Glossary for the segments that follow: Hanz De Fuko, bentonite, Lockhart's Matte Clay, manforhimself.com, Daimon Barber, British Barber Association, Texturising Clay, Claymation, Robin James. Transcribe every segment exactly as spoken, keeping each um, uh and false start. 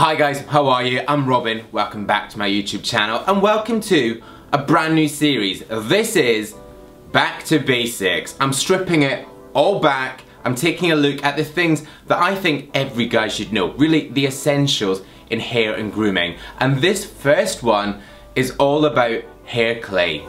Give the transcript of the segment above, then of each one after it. Hi guys, how are you? I'm Robin, welcome back to my YouTube channel and welcome to a brand new series. This is Back to Basics. I'm stripping it all back, I'm taking a look at the things that I think every guy should know, really the essentials in hair and grooming. And this first one is all about hair clay.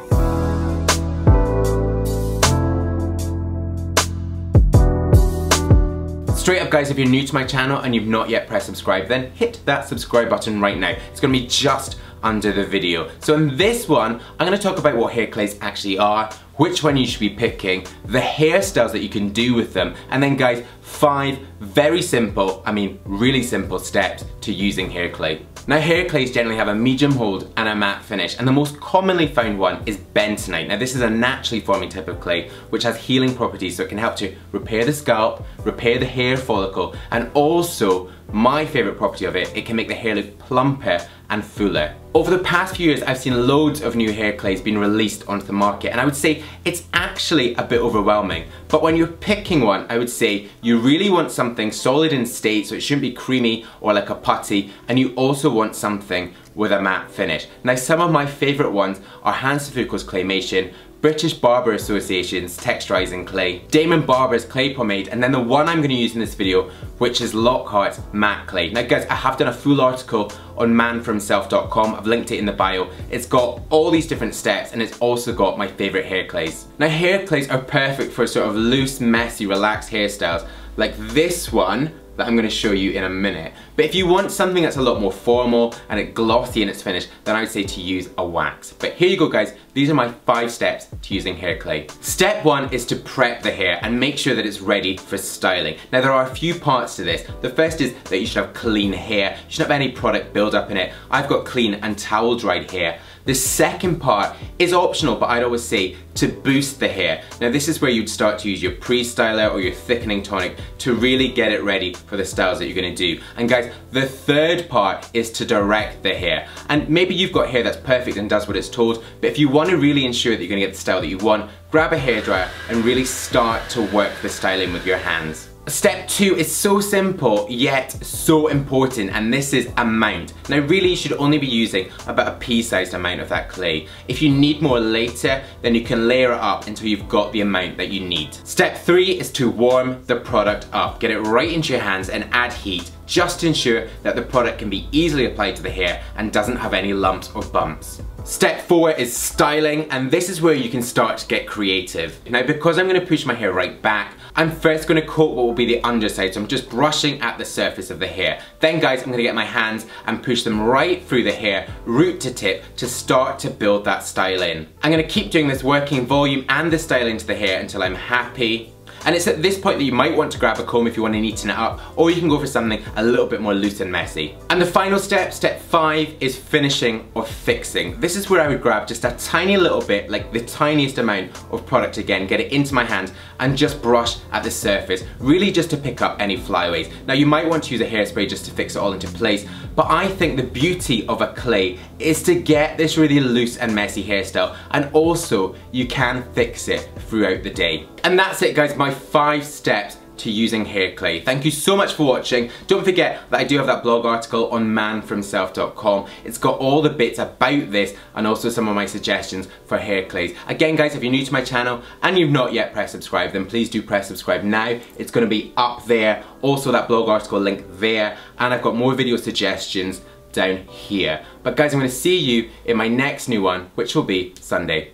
Straight up guys, if you're new to my channel and you've not yet pressed subscribe, then hit that subscribe button right now. It's going to be just under the video. So in this one, I'm going to talk about what hair clays actually are, which one you should be picking, the hairstyles that you can do with them, and then guys, five very simple, I mean really simple steps to using hair clay. Now hair clays generally have a medium hold and a matte finish, and the most commonly found one is bentonite. Now this is a naturally forming type of clay which has healing properties, so it can help to repair the scalp, repair the hair follicle, and also, my favourite property of it, it can make the hair look plumper and fuller. Over the past few years I've seen loads of new hair clays being released onto the market, and I would say it's actually a bit overwhelming. But when you're picking one, I would say you really want something solid in state, so it shouldn't be creamy or like a putty, and you also want something with a matte finish. Now some of my favourite ones are Hanz De Fuko's Claymation, British Barber Association's Texturising Clay, Daimon Barber's Clay Pomade, and then the one I'm going to use in this video, which is Lockhart's Matte Clay. Now guys, I have done a full article on man for himself dot com, I've linked it in the bio. It's got all these different steps and it's also got my favourite hair clays. Now hair clays are perfect for sort of loose, messy, relaxed hairstyles, like this one that I'm going to show you in a minute. But if you want something that's a lot more formal and it glossy in its finish, then I would say to use a wax. But here you go guys, these are my five steps to using hair clay. Step one is to prep the hair and make sure that it's ready for styling. Now there are a few parts to this. The first is that you should have clean hair. You should not have any product buildup in it. I've got clean and towel dried hair. The second part is optional, but I'd always say to boost the hair. Now this is where you'd start to use your pre-styler or your thickening tonic to really get it ready for the styles that you're going to do. And guys, the third part is to direct the hair. And maybe you've got hair that's perfect and does what it's told, but if you want to really ensure that you're going to get the style that you want, grab a hairdryer and really start to work the styling with your hands. Step two is so simple yet so important, and this is amount. Now really you should only be using about a pea-sized amount of that clay. If you need more later, then you can layer it up until you've got the amount that you need. Step three is to warm the product up. Get it right into your hands and add heat, just to ensure that the product can be easily applied to the hair and doesn't have any lumps or bumps. Step four is styling, and this is where you can start to get creative. Now because I'm going to push my hair right back, I'm first going to coat what will be the underside, so I'm just brushing at the surface of the hair. Then guys, I'm going to get my hands and push them right through the hair, root to tip, to start to build that style in. I'm going to keep doing this, working volume and the style into the hair until I'm happy. And it's at this point that you might want to grab a comb if you want to neaten it up, or you can go for something a little bit more loose and messy. And the final step, step five, is finishing or fixing. This is where I would grab just a tiny little bit, like the tiniest amount of product again, get it into my hand and just brush at the surface, really just to pick up any flyaways. Now you might want to use a hairspray just to fix it all into place, but I think the beauty of a clay is to get this really loose and messy hairstyle, and also you can fix it throughout the day. And that's it guys, my five steps to using hair clay. Thank you so much for watching. Don't forget that I do have that blog article on man for himself dot com. It's got all the bits about this and also some of my suggestions for hair clays. Again guys, if you're new to my channel and you've not yet pressed subscribe, then please do press subscribe now. It's going to be up there. Also that blog article link there, and I've got more video suggestions down here. But guys, I'm going to see you in my next new one, which will be Sunday.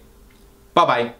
Bye bye.